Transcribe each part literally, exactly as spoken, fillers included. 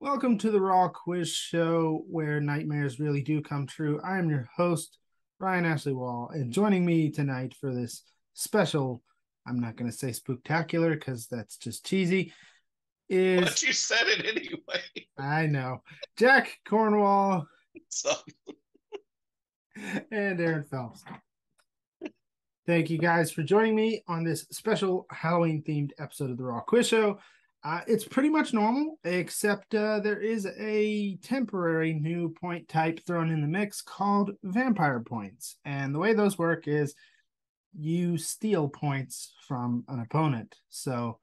Welcome to the RAW Quiz Show, where nightmares really do come true. I am your host, Ryan Ashley Wall, and joining me tonight for this special, I'm not going to say spooktacular because that's just cheesy, is... But you said it anyway. I know. Jack Cornwall. And Aaron Phelps. Thank you guys for joining me on this special Halloween-themed episode of the RAW Quiz Show. Uh, it's pretty much normal, except uh, there is a temporary new point type thrown in the mix called vampire points. And the way those work is you steal points from an opponent. So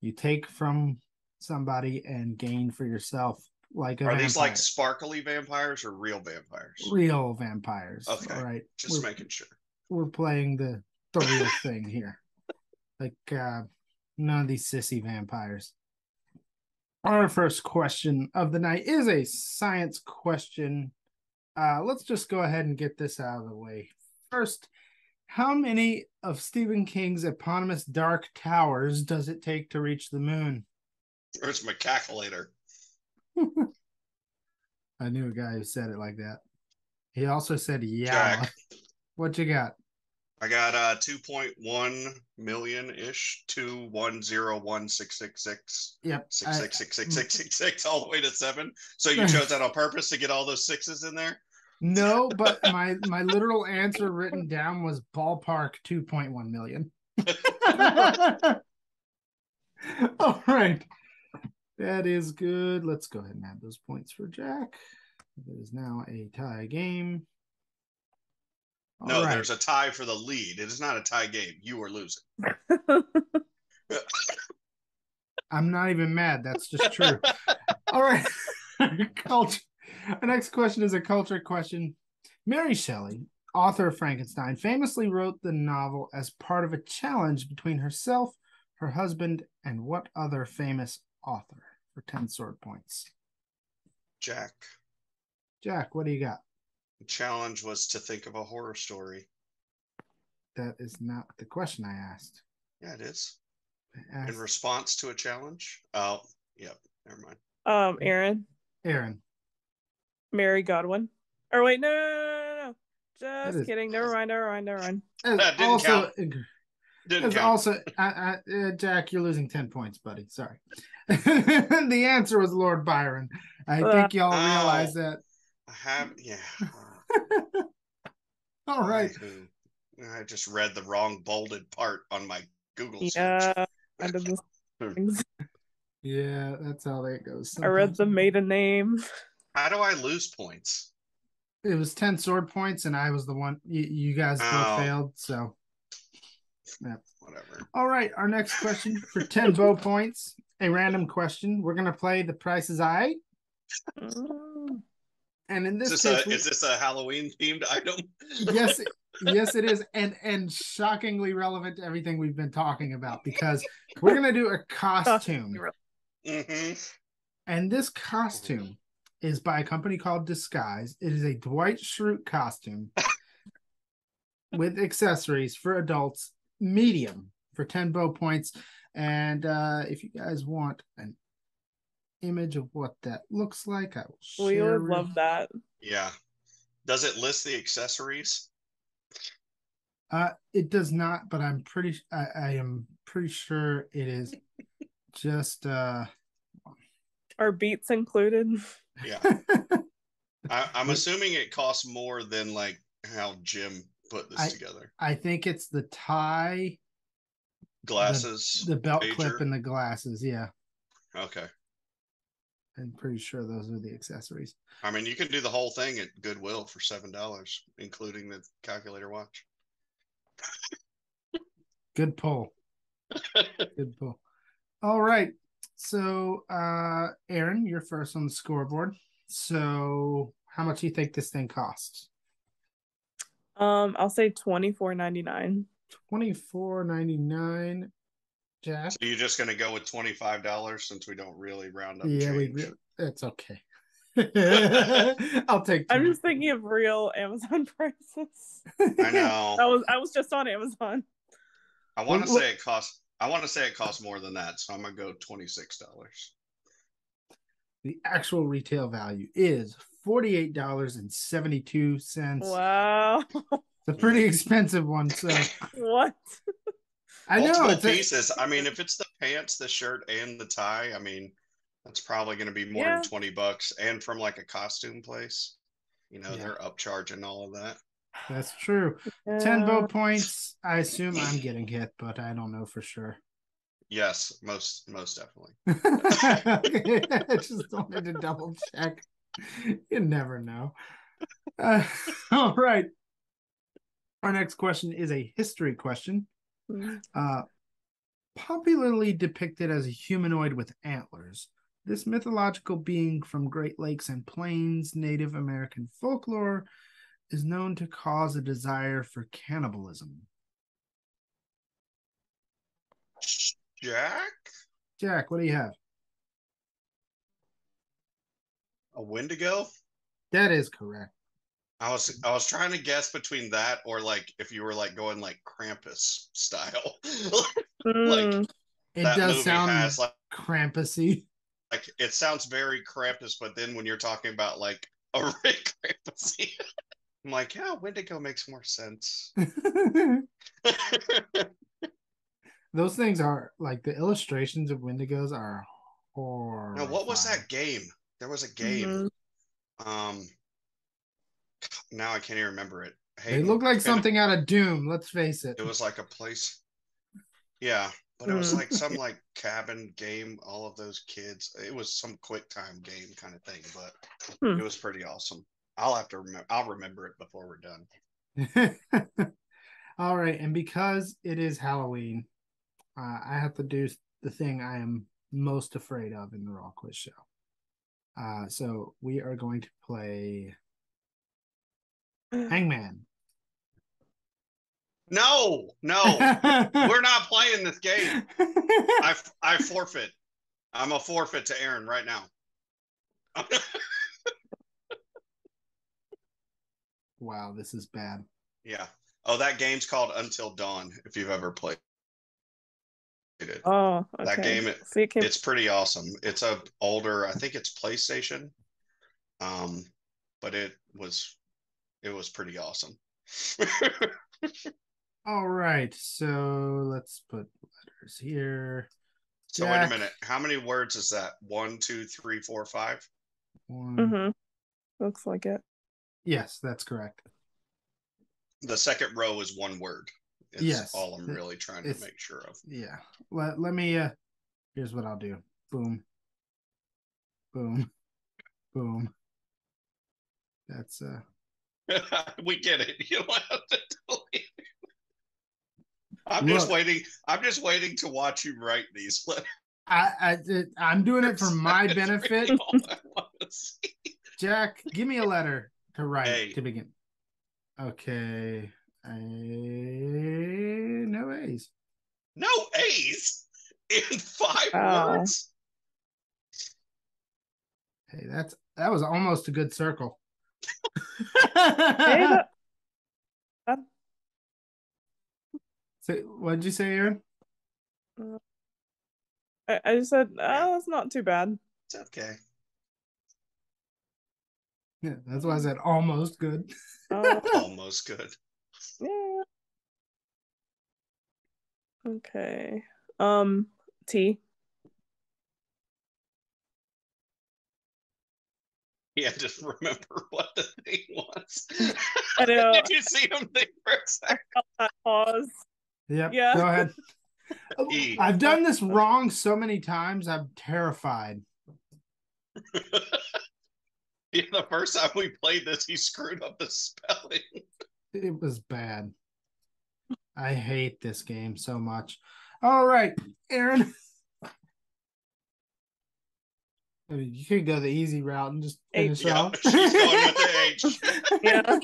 you take from somebody and gain for yourself. Like a Are vampire. These like sparkly vampires or real vampires? Real vampires. Okay, all right. Just we're, making sure. We're playing the, the real thing here. Like... Uh, None of these sissy vampires. Our first question of the night is a science question. Uh, let's just go ahead and get this out of the way. First, how many of Stephen King's eponymous dark towers does it take to reach the moon? Where's my calculator? I knew a guy who said it like that. He also said, yeah. Jack. What you got? I got uh, two point one million-ish, two one zero one six six six, yep. six six six six six six six, all the way to seven. So you chose that on purpose to get all those sixes in there? No, but my, my literal answer written down was ballpark two point one million. All right. That is good. Let's go ahead and add those points for Jack. It is now a tie game. All no, right. There's a tie for the lead. It is not a tie game. You are losing. I'm not even mad. That's just true. All right. Culture. Our next question is a culture question. Mary Shelley, author of Frankenstein, famously wrote the novel as part of a challenge between herself, her husband, and what other famous author for ten sword points? Jack. Jack, what do you got? The challenge was to think of a horror story. That is not the question I asked. Yeah, it is. Asked... In response to a challenge? Oh, yep. Never mind. Um, Aaron. Aaron. Mary Godwin. Or wait, no, no, no, no, no. Just kidding. Is... Never mind. Never mind. Never mind. That didn't also, count. Didn't count. Also, I, I, uh, Jack, you're losing ten points, buddy. Sorry. The answer was Lord Byron. I uh, think y'all uh, realize that. I have, yeah. All right. I, I just read the wrong bolded part on my Google yeah, search. Yeah, that's how that goes. Sometimes. I read the maiden name. How do I lose points? It was ten sword points, and I was the one. You, you guys oh. both failed, so. Yeah. Whatever. All right, our next question for ten bow points, a random question. We're going to play The Price is Right. And in this, is this case, a, we... is this a Halloween themed item? Yes, yes, it is, and and shockingly relevant to everything we've been talking about because we're gonna do a costume, mm-hmm. and this costume is by a company called Disguise. It is a Dwight Schrute costume with accessories for adults, medium for ten bow points, and uh, if you guys want an image of what that looks like, I will share. We would love that. Yeah. Does it list the accessories? Uh, it does not, but I'm pretty. I, I am pretty sure it is just. Uh, Are beats included? Yeah. I, I'm assuming it costs more than like how Jim put this I, together. I think it's the tie, glasses, the, the belt pager. clip, and the glasses. Yeah. Okay. I'm pretty sure those are the accessories. I mean, you can do the whole thing at Goodwill for seven dollars, including the calculator watch. Good pull. Good pull. All right. So, uh, Aaron, you're first on the scoreboard. So how much do you think this thing costs? Um, I'll say twenty-four ninety-nine. twenty-four ninety-nine. Jack? So you're just going to go with twenty-five dollars since we don't really round up yeah, change? Yeah, that's okay. I'll take I'm just money. Thinking of real Amazon prices. I know. I was I was just on Amazon. I want to say it costs I want to say it costs more than that, so I'm going to go twenty-six dollars. The actual retail value is forty-eight dollars and seventy-two cents. Wow. It's a pretty expensive one. So what? I know. Multiple it's pieces. A... I mean, if it's the pants, the shirt, and the tie, I mean, that's probably going to be more yeah. than twenty bucks. And from like a costume place, you know, yeah. they're upcharging all of that. That's true. Yeah. ten vote points. I assume I'm getting hit, but I don't know for sure. Yes, most most definitely. I just wanted to double check. You never know. Uh, all right. Our next question is a history question. Uh, popularly depicted as a humanoid with antlers, this mythological being from Great Lakes and Plains Native American folklore is known to cause a desire for cannibalism. Jack? Jack, what do you have? A Wendigo? That is correct. I was I was trying to guess between that or like if you were like going like Krampus style. like it that does movie sound has like Krampusy. Like it sounds very Krampus, but then when you're talking about like a Rick Krampusy, I'm like, yeah, Wendigo makes more sense. Those things are like the illustrations of Wendigos are horrible. Now, what was that game? There was a game. Mm-hmm. Um, now I can't even remember it. Hey, they look like something out of Doom. Let's face it. It was like a place. Yeah, but it was like some like cabin game. All of those kids. It was some quick time game kind of thing, but hmm. it was pretty awesome. I'll have to remember. I'll remember it before we're done. All right, and because it is Halloween, uh, I have to do the thing I am most afraid of in the Raw Quiz Show. Uh, so we are going to play Hangman. No, no, we're not playing this game. I, I forfeit. I'm a forfeit to Aaron right now. Wow, this is bad. Yeah. Oh, that game's called Until Dawn, if you've ever played it. Oh, okay. That game, it, so can... it's pretty awesome. It's a older, I think it's PlayStation, um, but it was, it was pretty awesome. All right, so let's put letters here. So Jack... wait a minute. How many words is that? One, two, three, four, five? One. Mm-hmm. Looks like it. Yes, that's correct. The second row is one word. It's yes, all I'm really trying to make sure of. Yeah. Let, let me, uh, here's what I'll do. Boom. Boom. Boom. That's, uh. We get it. You don't have to delete it. I'm Look, just waiting. I'm just waiting to watch you write these letters. I, I, I'm doing it for my benefit. Really all I want to see. Jack, give me a letter to write hey. to begin. Okay. I... No A's. No A's? In five oh. words? Hey, that's that was almost a good circle. Hey, but... so, what did you say, Aaron? I, I just said, oh, it's not too bad. It's okay. Yeah, that's why I said almost good. Oh. Almost good. Yeah. Okay. Um, T. Yeah, just remember what the thing was. I know. Did you see him think for a second? That pause. Yep. Yeah. Go ahead. E. I've done this wrong so many times. I'm terrified. Yeah, the first time we played this, he screwed up the spelling. It was bad. I hate this game so much. All right, Aaron. I mean, you could go the easy route and just finish H. off. Yeah, she's going with the H. Yeah.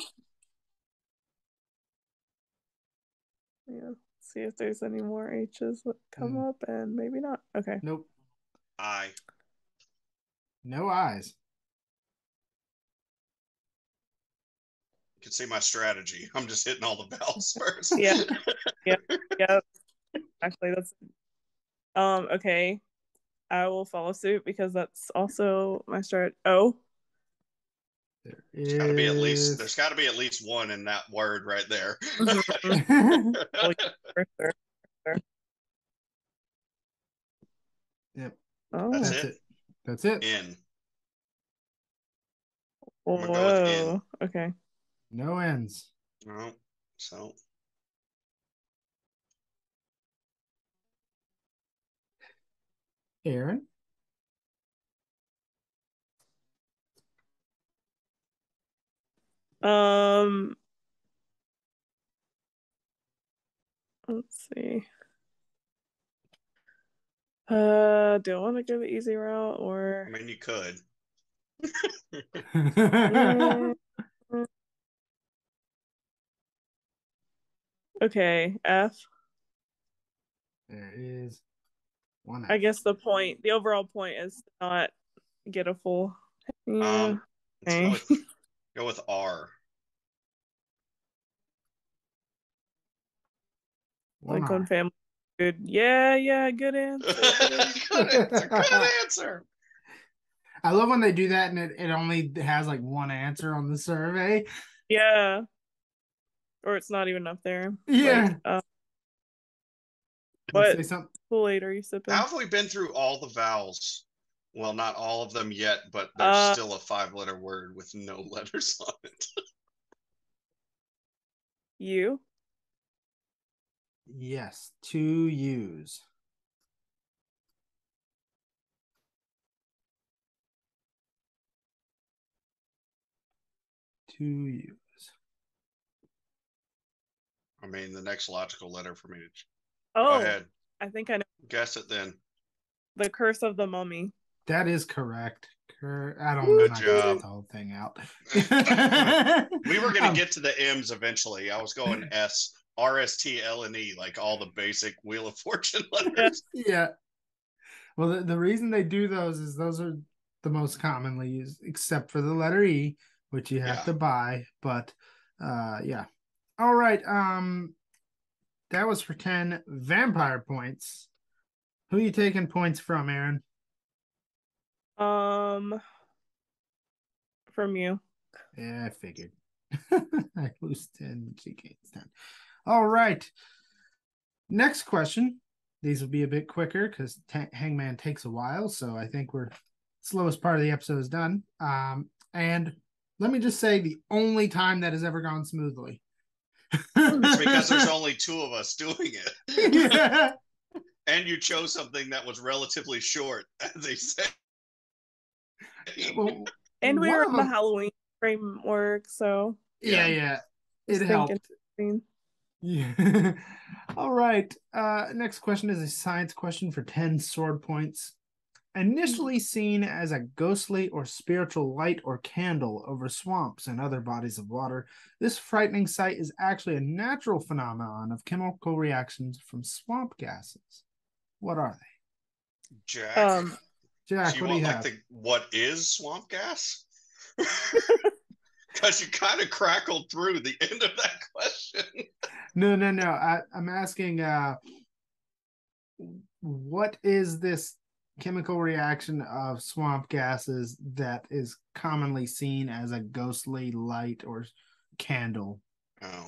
Yeah. See if there's any more H's that come mm. up, and maybe not. Okay. Nope. I. No eyes. Can see my strategy. I'm just hitting all the bells first. Yeah, yeah, yeah. Actually, that's um okay. I will follow suit because that's also my start. Oh, there is... there's got to be at least there's got to be at least one in that word right there. Yep. Oh, that's, that's it. it. That's it. In. Whoa. Go in. Okay. No ends. No. So. Aaron? Um, let's see. Uh, do I want to go the easy route or? I mean, you could. uh, okay, F. There it is. One I guess the point, the overall point is to not get a full. Um, okay. Let's go with, go with R. One like R. One family. Good. Yeah, yeah, good answer. Good answer. Good answer. I love when they do that and it, it only has like one answer on the survey. Yeah. Or it's not even up there. Yeah. Like, um, but later you sip in. How have we been through all the vowels? Well, not all of them yet, but there's uh, still a five-letter word with no letters on it. U. Yes, two U's. Two U's. I mean, the next logical letter for me to... Oh, go ahead. I think I know. Guess it then. The Curse of the Mummy. That is correct. Cur- I don't know. Good job. The whole thing out. We were going to get to the M's eventually. I was going S, R, S, T, L, and E, like all the basic Wheel of Fortune letters. Yeah. Well, the, the reason they do those is those are the most commonly used, except for the letter E, which you have yeah. to buy. But uh, yeah. All right. Um. That was for ten vampire points. Who are you taking points from, Aaron? Um, from you. Yeah, I figured. I lose ten. She gains ten. All right. Next question. These will be a bit quicker because t- Hangman takes a while. So I think we're slowest part of the episode is done. Um, and let me just say the only time that has ever gone smoothly. It's because there's only two of us doing it. Yeah. And you chose something that was relatively short, as they said. Well, and we were on the Halloween framework, so yeah, yeah. It helped. Yeah. All right. Uh, next question is a science question for ten sword points. Initially seen as a ghostly or spiritual light or candle over swamps and other bodies of water, this frightening sight is actually a natural phenomenon of chemical reactions from swamp gases. What are they? Jack. Um, Jack, so what do you like have? The, what is swamp gas? Because you kind of crackled through the end of that question. No, no, no. I, I'm asking, uh, what is this chemical reaction of swamp gases that is commonly seen as a ghostly light or candle? Oh,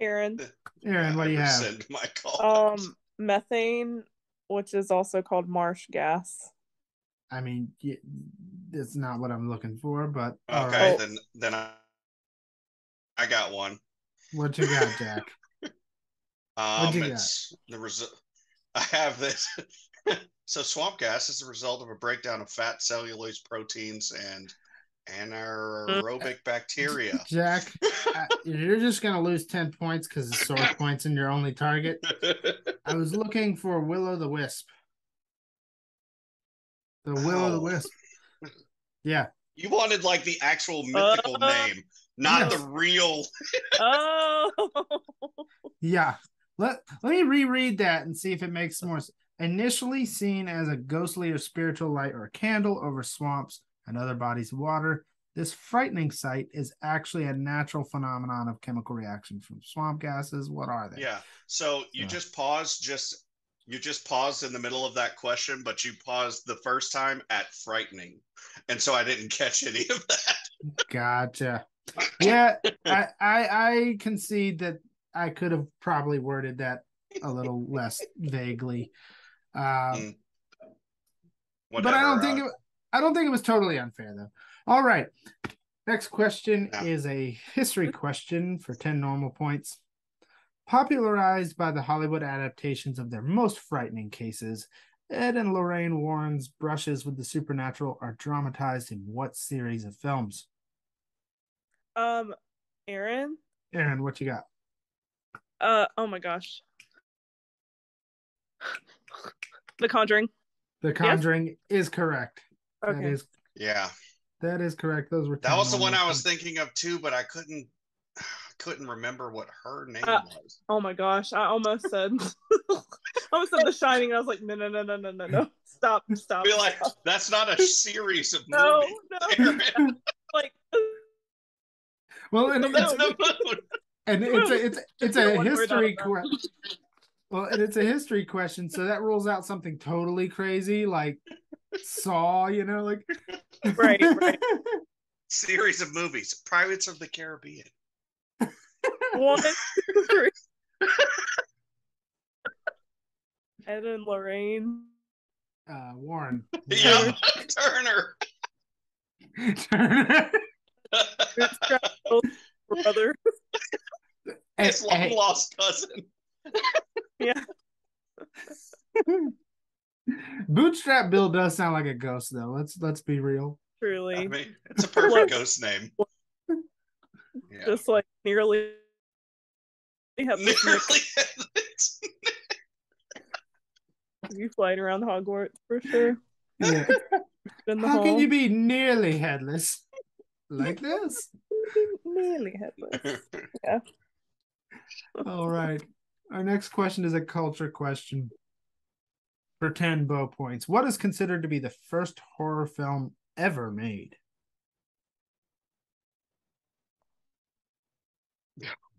Aaron. Aaron, what do you have? My call. Um, methane, which is also called marsh gas. I mean, it's not what I'm looking for, but okay, right. then then I I got one. What you got, Jack? um, you it's got? the result. I have this. So swamp gas is the result of a breakdown of fat, cellulose, proteins, and anaerobic bacteria. Jack, I, you're just going to lose ten points because it's sword points and your only target. I was looking for Will-o'-the-Wisp. The Will-o'-the-Wisp. Yeah. You wanted, like, the actual mythical oh, name, not yes. the real. Oh. Yeah. Let, let me reread that and see if it makes more sense. Initially seen as a ghostly or spiritual light or a candle over swamps and other bodies of water, this frightening sight is actually a natural phenomenon of chemical reaction from swamp gases. What are they? Yeah. So you uh, just pause just You just paused in the middle of that question, but you paused the first time at frightening. And so I didn't catch any of that. Gotcha. Yeah, I, I I concede that I could have probably worded that a little less vaguely. Um, mm. Whatever, but I don't think uh, it, I don't think it was totally unfair though. All right. Next question yeah. is a history question for ten normal points. Popularized by the Hollywood adaptations of their most frightening cases, Ed and Lorraine Warren's brushes with the supernatural are dramatized in what series of films? Um, Aaron? Aaron, what you got? Uh, oh my gosh. The Conjuring. The Conjuring yes? is correct. Okay. That is, yeah. That is correct. Those were That was the one I was thinking of too, but I couldn't couldn't remember what her name uh, was. Oh my gosh, I almost said I almost said The Shining, and I was like, no no no no no no no stop stop. Be like, stop. That's not a series of no, movies. No, no. Like well and, it's, and it's a it's it's a history question. Well, and it's a history question, so that rules out something totally crazy like Saw, you know, like right, right. Series of movies. Pirates of the Caribbean. One, two, three. Ed and Lorraine. Uh, Warren. Yeah, Turner. Turner. Brother. His long lost cousin. Yeah. Bootstrap Bill does sound like a ghost, though. Let's let's be real. Truly, I mean, it's a perfect ghost name. Yeah. Just like nearly have nearly you flying around Hogwarts for sure. Yeah. In the How hall. Can you be nearly headless like this? Nearly headless. Yeah. All right. Our next question is a culture question for ten bow points. What is considered to be the first horror film ever made?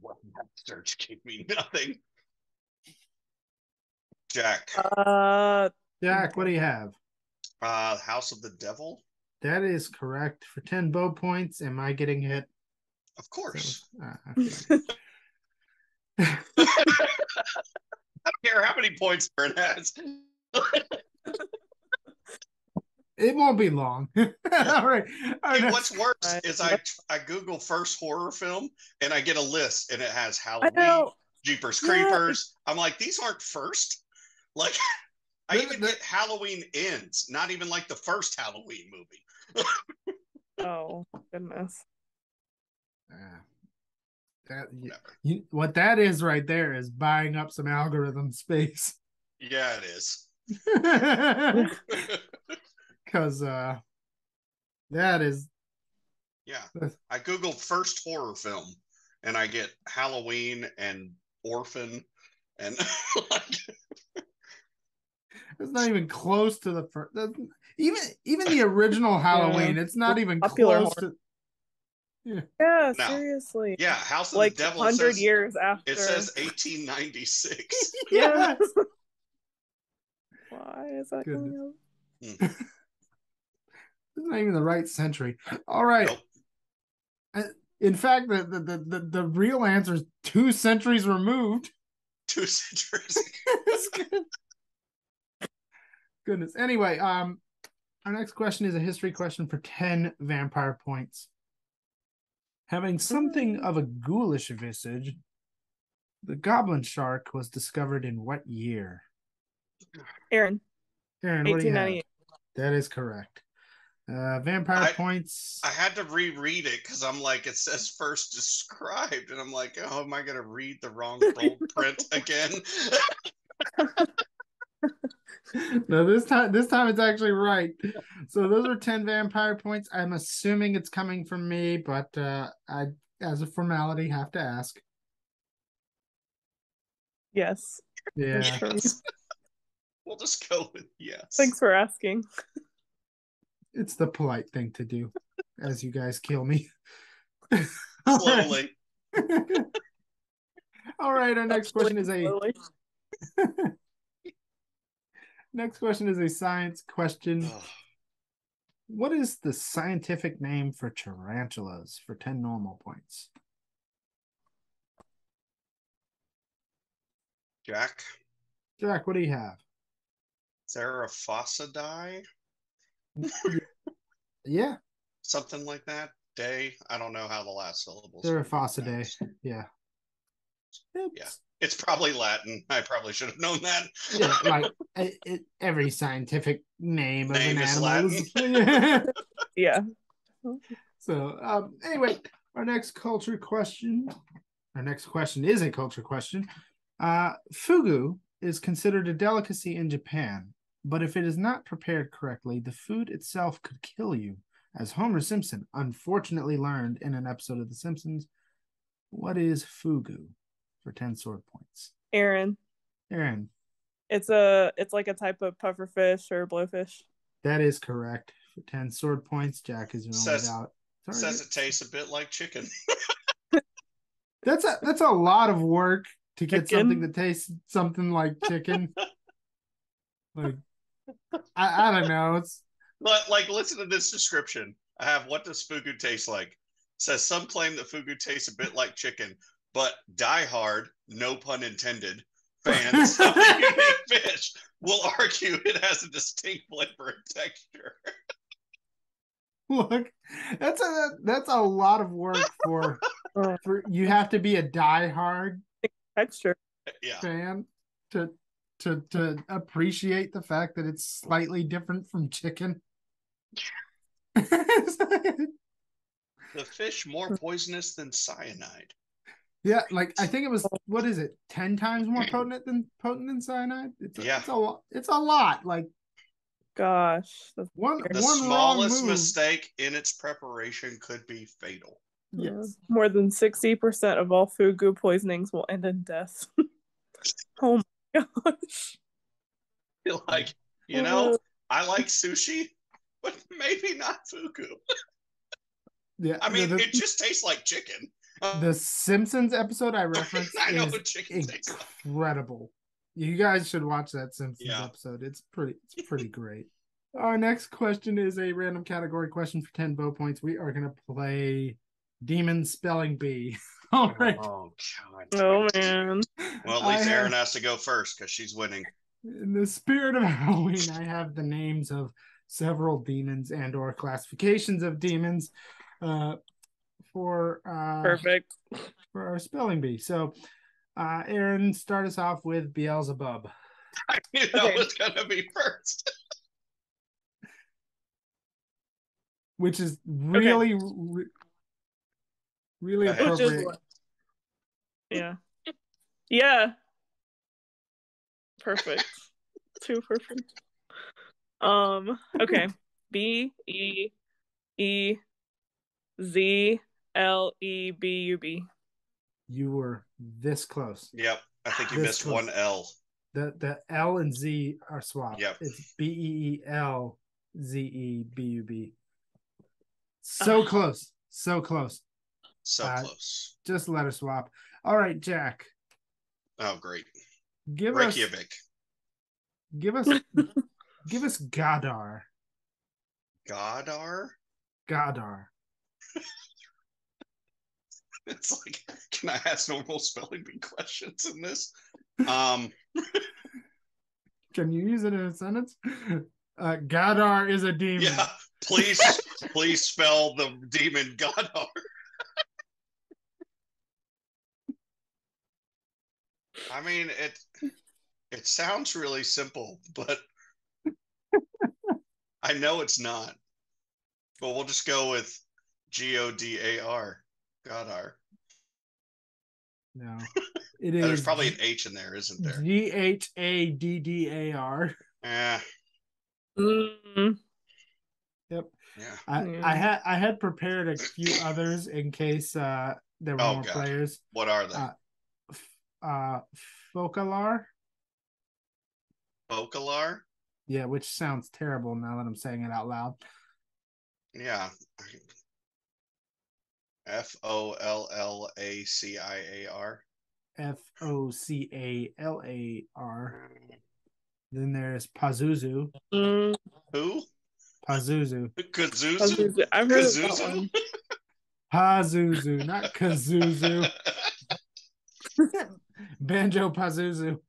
Well, that search gave me nothing. Jack. Uh, Jack, what do you have? Uh, House of the Devil. That is correct. For ten bow points, am I getting hit? Of course. So, uh, okay. I don't care how many points Bern has. It won't be long. All right. All hey, what's worse right. is I I Google first horror film and I get a list and it has Halloween, Jeepers Creepers. Yeah. I'm like, these aren't first. Like, I even get Halloween Ends, not even like the first Halloween movie. Oh, goodness. Uh, that, you, you, what that is right there is buying up some algorithm space. Yeah, it is. Because uh, that is... Yeah. I Googled first horror film, and I get Halloween and Orphan, and... It's not even close to the first... Even, even the original Halloween, yeah. It's not even Popular close horror. To... Yeah, yeah no. seriously. Yeah, House of like the Devil. Like one hundred years after. It says eighteen ninety-six. Yes. Why is that Goodness. Going on? Mm. It's not even the right century. All right. Nope. In fact, the, the the the real answer is two centuries removed. Two centuries. Good. Goodness. Anyway, um, our next question is a history question for ten vampire points. Having something of a ghoulish visage, the goblin shark was discovered in what year? Aaron. Aaron, what do you have? That is correct. Uh, vampire I, points. I had to reread it because I'm like, it says first described, and I'm like, oh, am I going to read the wrong print again? No, this time, this time it's actually right. So those are ten vampire points. I'm assuming it's coming from me, but uh, I, as a formality, have to ask. Yes. Yeah. Yes. We'll just go with yes. Thanks for asking. It's the polite thing to do as you guys kill me. Slowly. All right, our next question is a Next question is a science question. Ugh. What is the scientific name for tarantulas for ten normal points? Jack? Jack, what do you have? Theraphosidae? Yeah. Something like that. Day. I don't know how the last syllables. Theraphosidae. Yeah. Oops. Yeah. It's probably Latin. I probably should have known that. Yeah, like it, it, every scientific name, name of an is animal. Latin. Yeah. So um, anyway, our next culture question. Our next question is a culture question. Uh, fugu is considered a delicacy in Japan, but if it is not prepared correctly, the food itself could kill you, as Homer Simpson unfortunately learned in an episode of The Simpsons. What is fugu? For ten sword points. Aaron. Aaron. It's a it's like a type of pufferfish or blowfish. That is correct. For ten sword points, Jack is rolling out. Sorry. Says it tastes a bit like chicken. That's a that's a lot of work to get chicken? Something that tastes something like chicken. Like I, I don't know. It's like, like listen to this description. I have what does fugu taste like? It says some claim that fugu tastes a bit like chicken. But diehard, no pun intended, fans of the unique fish will argue it has a distinct flavor and texture. Look, that's a that's a lot of work for, for you have to be a diehard texture fan yeah. to to to appreciate the fact that it's slightly different from chicken. The fish more poisonous than cyanide. Yeah, like I think it was what is it? Ten times more potent than potent than cyanide. It's a, yeah, it's a it's a lot. Like, gosh, one the one smallest mistake in its preparation could be fatal. Yes, yeah. More than sixty percent of all fugu poisonings will end in death. Oh my gosh! You're like, you know, I like sushi, but maybe not fugu. Yeah, I mean, the, the, it just tastes like chicken. The Simpsons episode I referenced I know is incredible. You guys should watch that Simpsons yeah. episode. It's pretty it's pretty great. Our next question is a random category question for ten bow points. We are going to play Demon Spelling Bee. All right. Oh, God. Oh, man. Well, at least have, Aaron has to go first because she's winning. In the spirit of Halloween, I have the names of several demons and or classifications of demons. Uh for uh perfect for our spelling bee. So uh Aaron, start us off with Beelzebub. I knew that okay. was gonna be first. Which is really okay. re really appropriate. Is, yeah. Yeah. Perfect. Too perfect. Um okay. B E E Z L E B U B. You were this close. Yep. I think you this missed close. One L. The the L and Z are swapped. Yep. It's B E E L Z E B U B. So uh, close. So close. So uh, close. Just letter swap. All right, Jack. Oh great. Give Reykjavik. Us Give us give us Godar. Godar? Godar. It's like, can I ask normal spelling bee questions in this? Um, can you use it in a sentence? Uh, Godar is a demon. Yeah, please, please spell the demon Godar. I mean, it it sounds really simple, but I know it's not. But we'll just go with G O D A R. Godar. No. It is there's probably an H in there, isn't there? G H A D D A R. Eh. Mm. Yep. Yeah. I, mm. I had I had prepared a few others in case uh, there were oh, more God. Players. What are they? Uh, uh, Focalar. Focalar? Yeah, which sounds terrible now that I'm saying it out loud. Yeah. F O L L A C I A R. F O C A L A R. Then there's Pazuzu. Mm. Who? Pazuzu. Kazuzu? Pazuzu. I've heard Kazuzu? Pazuzu, not Kazuzu. Banjo Pazuzu.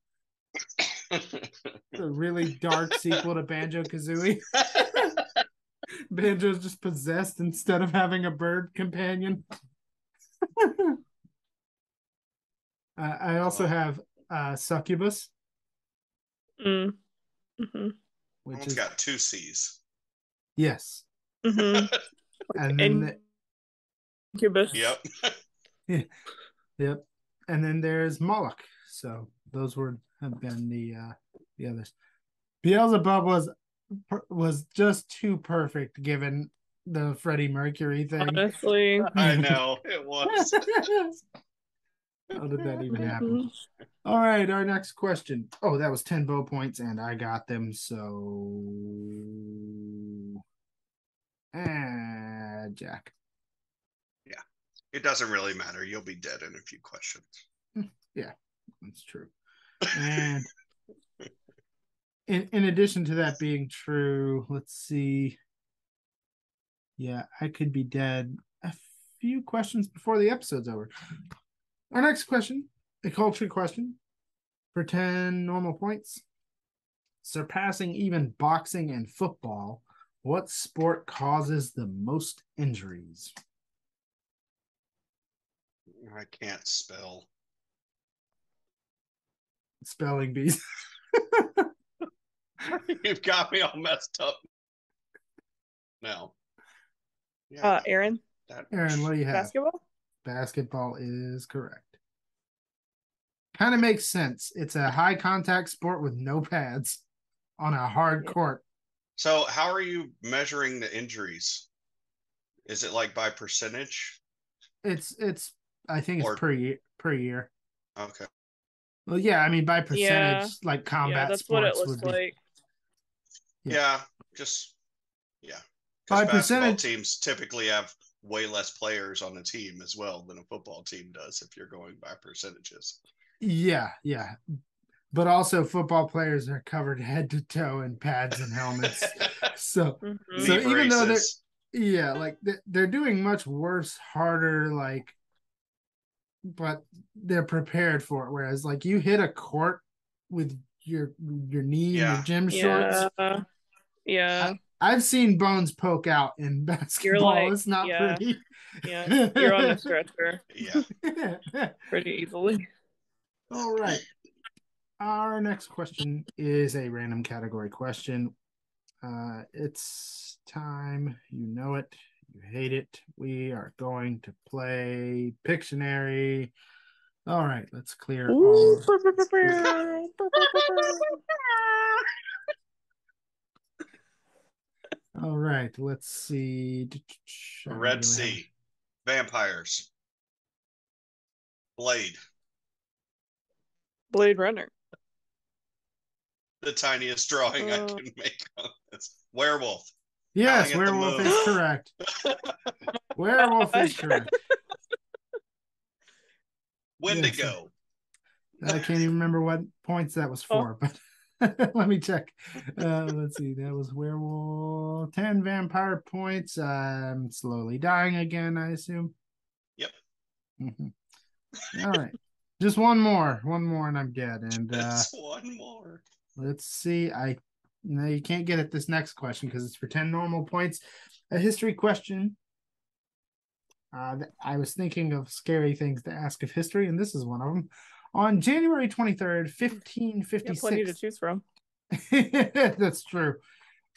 It's a really dark sequel to Banjo Kazooie. Banjo's just possessed instead of having a bird companion. uh, I also have uh, Succubus. Mm. Mm-hmm. Which it's is... got two C's. Yes. Mm-hmm. And then and... The... Succubus. Yep. Yeah. Yep. And then there's Moloch. So those were have been the uh, the others. Beelzebub was was just too perfect given the Freddie Mercury thing. Honestly, I know it was. How did that even happen? All right, our next question. Oh, that was ten bow points, and I got them. So, ah, Jack. Yeah, it doesn't really matter. You'll be dead in a few questions. Yeah, that's true. And in in addition to that being true, let's see. Yeah, I could be dead a few questions before the episode's over. Our next question, a culture question for ten normal points. Surpassing even boxing and football, what sport causes the most injuries? I can't spell. Spelling bees. You've got me all messed up now. Yeah, uh, Aaron? That, Aaron, what do you have? Basketball? Basketball is correct. Kind of makes sense. It's a high contact sport with no pads on a hard court. So how are you measuring the injuries? Is it like by percentage? It's it's I think or, it's per year per year. Okay. Well, yeah, I mean by percentage, yeah. Like combat yeah, that's sports what it looks would be. Like. Yeah. yeah, just yeah. By percentage teams typically have way less players on a team as well than a football team does if you're going by percentages. Yeah, yeah. But also football players are covered head to toe in pads and helmets. so mm-hmm. so even though they're yeah, like they're doing much worse, harder, like but they're prepared for it. Whereas like you hit a court with your your knee and yeah. your gym shorts. Yeah. yeah. I, I've seen bones poke out in basketball. Like, it's not yeah, pretty. Yeah, you're on a stretcher. Yeah. Pretty easily. All right. Our next question is a random category question. Uh, it's time. You know it. You hate it. We are going to play Pictionary. All right. Let's clear all... All right, let's see. Red Sea, vampires, Blade, Blade Runner. The tiniest drawing uh, I can make on this. Werewolf. Yes, werewolf is correct. Werewolf is correct. Wendigo. Yes. I can't even remember what points that was for, oh. but. Let me check. Uh, let's see. That was werewolf. ten vampire points. I'm slowly dying again, I assume. Yep. Mm-hmm. All right. Just one more. One more and I'm dead. And uh, Just one more. Let's see. I no, you can't get at this next question because it's for ten normal points. A history question. Uh, I was thinking of scary things to ask of history, and this is one of them. On January twenty-third, fifteen fifty-six. You have plenty to choose from. That's true.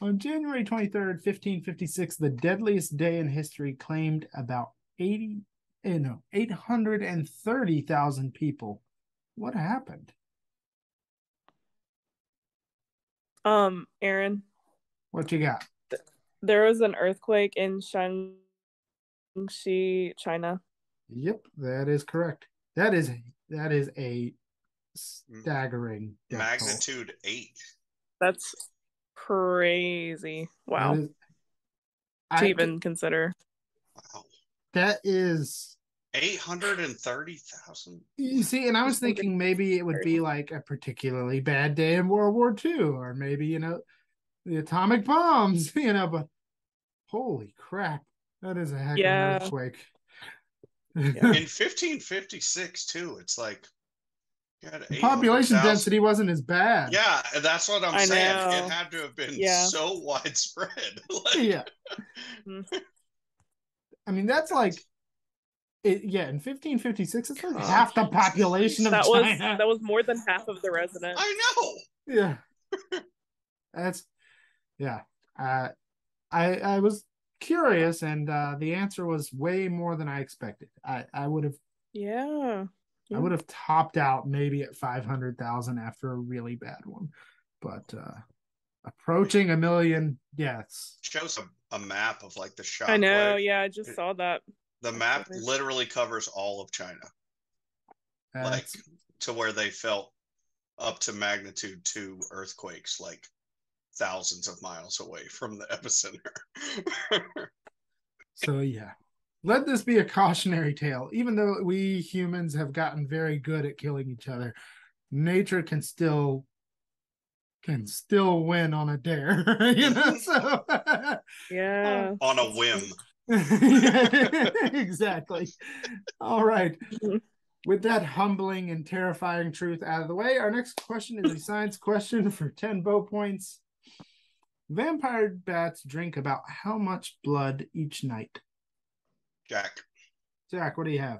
On January twenty-third, fifteen fifty-six, the deadliest day in history claimed about eighty, no, eight hundred thirty thousand people. What happened? Um, Aaron. What you got? Th- there was an earthquake in Shanxi, China. Yep, that is correct. That is That is a staggering magnitude hole. eight. That's crazy. Wow. That is, to I even can, consider. Wow. That is eight hundred thirty thousand. You see, and I was thinking maybe it would be like a particularly bad day in World War Two, or maybe, you know, the atomic bombs, you know, but holy crap, that is a heck yeah. of an earthquake. Yeah. In fifteen fifty-six, too, it's like population density wasn't as bad. Yeah, that's what I'm I saying. Know. It had to have been yeah. so widespread. Like... Yeah. I mean, that's like, it, yeah, in fifteen fifty-six, it's like God. half the population of that China. Was, that was more than half of the residents. I know. Yeah. That's, yeah. Uh, I I was curious, and uh, the answer was way more than I expected. I, I would have. Yeah. I would have topped out maybe at five hundred thousand after a really bad one. But uh, approaching a million, yeah. It's... Shows a, a map of like the shop. I know, like, yeah, I just it, saw that. The map literally covers all of China. That's... Like to where they felt up to magnitude two earthquakes, like thousands of miles away from the epicenter. So, yeah. Let this be a cautionary tale. Even though we humans have gotten very good at killing each other, nature can still can still win on a dare. You know, so yeah, on a whim. Exactly. All right. With that humbling and terrifying truth out of the way, our next question is a science question for ten bow points. Vampire bats drink about how much blood each night? Jack. Jack, what do you have?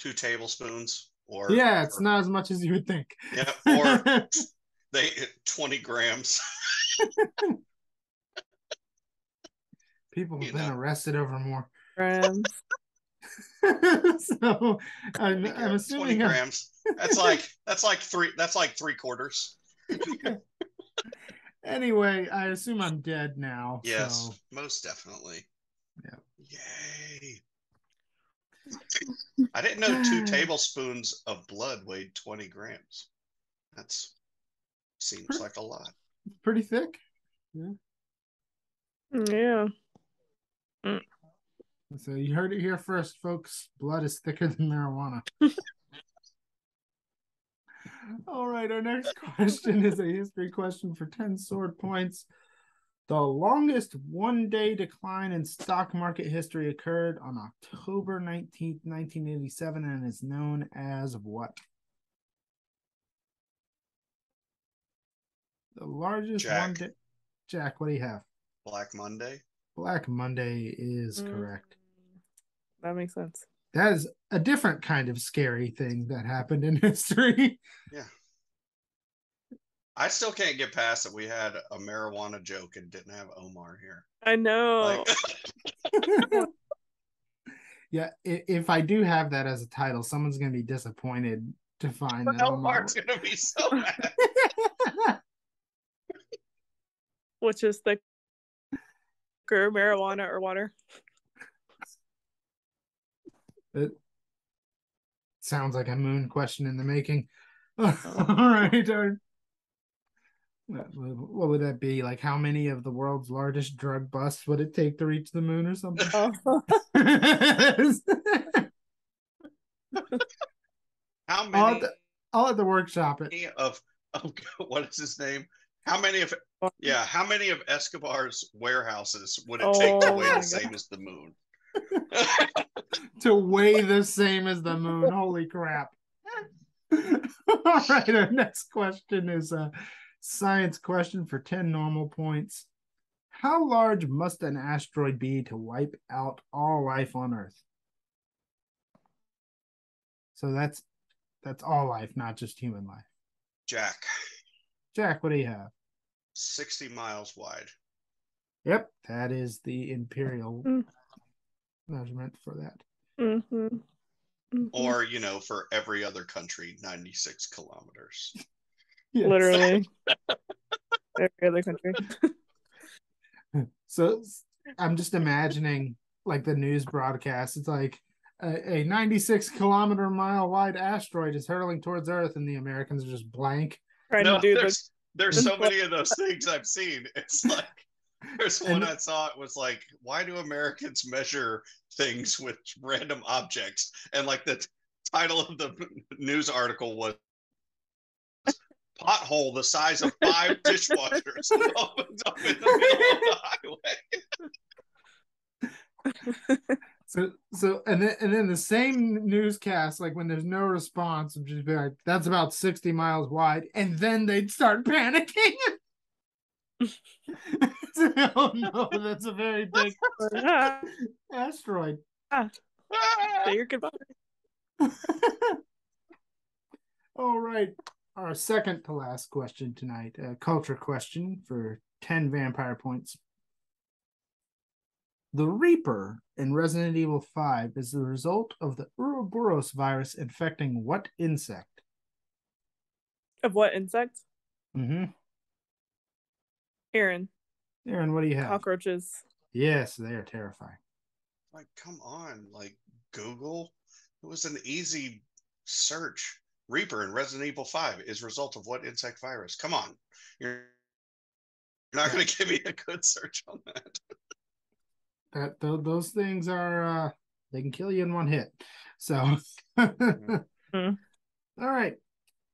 Two tablespoons, or yeah, it's or, not as much as you would think. Yeah, or they twenty grams. People have you been know. arrested over more grams. So I'm, I'm assuming twenty grams. I'm... that's like that's like three. That's like three quarters. Anyway, I assume I'm dead now. Yes, so. Most definitely. Yeah. Yay. I didn't know two tablespoons of blood weighed twenty grams. That's seems pretty, like a lot. Pretty thick. Yeah. Yeah. Mm. So you heard it here first, folks. Blood is thicker than marijuana. All right. Our next question is a history question for ten sword points. The longest one-day decline in stock market history occurred on October nineteenth, nineteen eighty-seven, and is known as what? The largest Jack. one-day... Jack, what do you have? Black Monday. Black Monday is mm, correct. That makes sense. That is a different kind of scary thing that happened in history. Yeah. I still can't get past that we had a marijuana joke and didn't have Omar here. I know. Like... Yeah, if I do have that as a title, someone's going to be disappointed to find that Omar's going to be so mad. Which is thicker, marijuana or water? It sounds like a moon question in the making. All right, our... What would that be? Like, how many of the world's largest drug busts would it take to reach the moon or something? How many? I'll at, the, I'll at the workshop. It. Of, of what is his name? How many of? Yeah, how many of Escobar's warehouses would it oh, take to weigh the God. same as the moon? To weigh the same as the moon. Holy crap! All right, our next question is a. Uh, science question for ten normal points. How large must an asteroid be to wipe out all life on Earth? So that's that's all life, not just human life. Jack. Jack, what do you have? sixty miles wide. Yep, that is the imperial mm. measurement for that. Mm-hmm. Mm-hmm. Or, you know, for every other country, ninety-six kilometers. Yes. Literally, every other country. So I'm just imagining like the news broadcast. It's like a, a ninety-six kilometer mile wide asteroid is hurtling towards Earth, and the Americans are just blank. No, there's, the... there's so many of those things I've seen. It's like There's one and, I saw, it was like, why do Americans measure things with random objects? And like the title of the news article was pothole the size of five dishwashers opens up in the middle of the highway. So, so, and then, and then the same newscast, like when there's no response, would just be like, that's about sixty miles wide, and then they'd start panicking. Oh no, that's a very big asteroid. Ah. Say your goodbye. All right, our second to last question tonight, a culture question for ten vampire points. The Reaper in Resident Evil five is the result of the Ouroboros virus infecting what insect? Of what insect? Mm-hmm. Aaron. Aaron, what do you have? Cockroaches. Yes, they are terrifying. Like, come on. Like, Google? It was an easy search. Reaper in Resident Evil five is result of what insect virus? Come on. You're not going to give me a good search on that. That, th those things are, uh, they can kill you in one hit. So, mm-hmm. All right.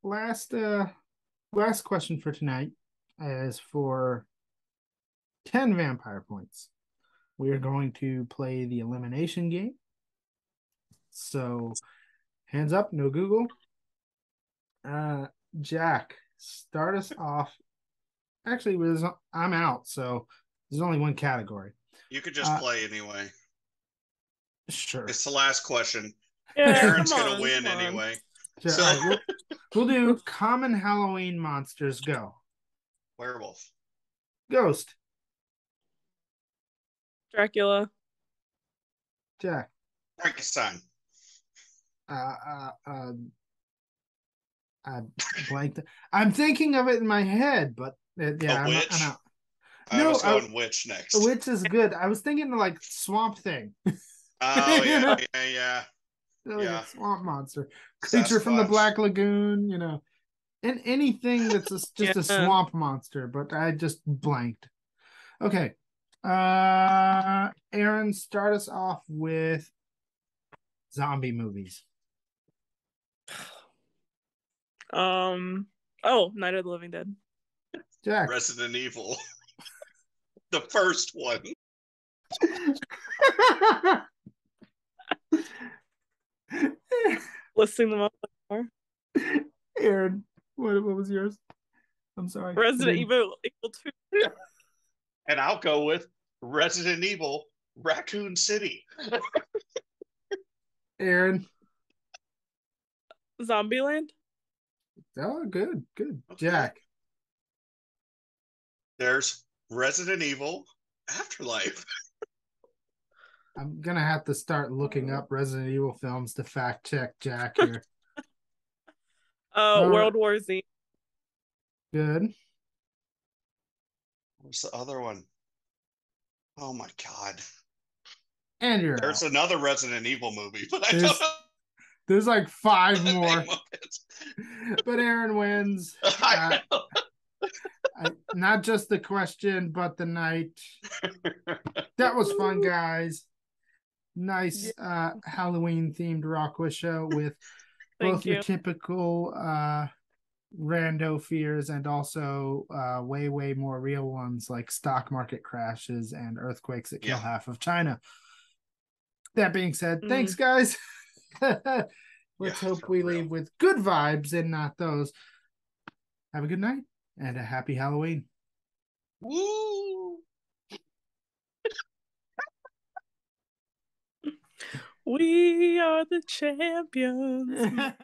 Last, uh, last question for tonight is for ten vampire points. We are going to play the elimination game. So, hands up, no Google. Uh, Jack, start us off. Actually, I'm out, so there's only one category. You could just uh, play anyway. Sure. It's the last question. Yeah, Aaron's going to win anyway. Sure, so right, we'll, we'll do common Halloween monsters. Go. Werewolf. Ghost. Dracula. Jack. Frankenstein. Uh, uh, uh, I blanked. I'm thinking of it in my head, but uh, yeah, I'm, I'm out. I no, was going I, witch next. Witch is good. I was thinking like Swamp Thing. Oh, yeah, you know? yeah, yeah. Like yeah. A swamp monster. Creature from the Black Lagoon, you know. And anything that's a, just yeah. a swamp monster, but I just blanked. Okay. Uh, Aaron, start us off with zombie movies. Um. Oh, Night of the Living Dead. Jack. Resident Evil. The first one. Listing them up. Aaron, what, what was yours? I'm sorry. Resident Evil, Evil two. And I'll go with Resident Evil Raccoon City. Aaron. Zombieland. Oh, good, good. Okay. Jack. There's Resident Evil Afterlife. I'm going to have to start looking up Resident Evil films to fact check Jack here. uh, uh, World War Z. Good. What's the other one? Oh my God. And you're There's out. Another Resident Evil movie, but there's, I don't know. There's like five more. But Aaron wins. I uh, I, not just the question, but the night. That was fun, guys. Nice uh, Halloween-themed RAW Quiz Show with Thank both you. Your typical uh, rando fears and also uh, way, way more real ones like stock market crashes and earthquakes that kill yeah. half of China. That being said, mm. thanks, guys. Let's yeah, hope we real. Leave with good vibes and not those. Have a good night. And a happy Halloween. Woo! We are the champions.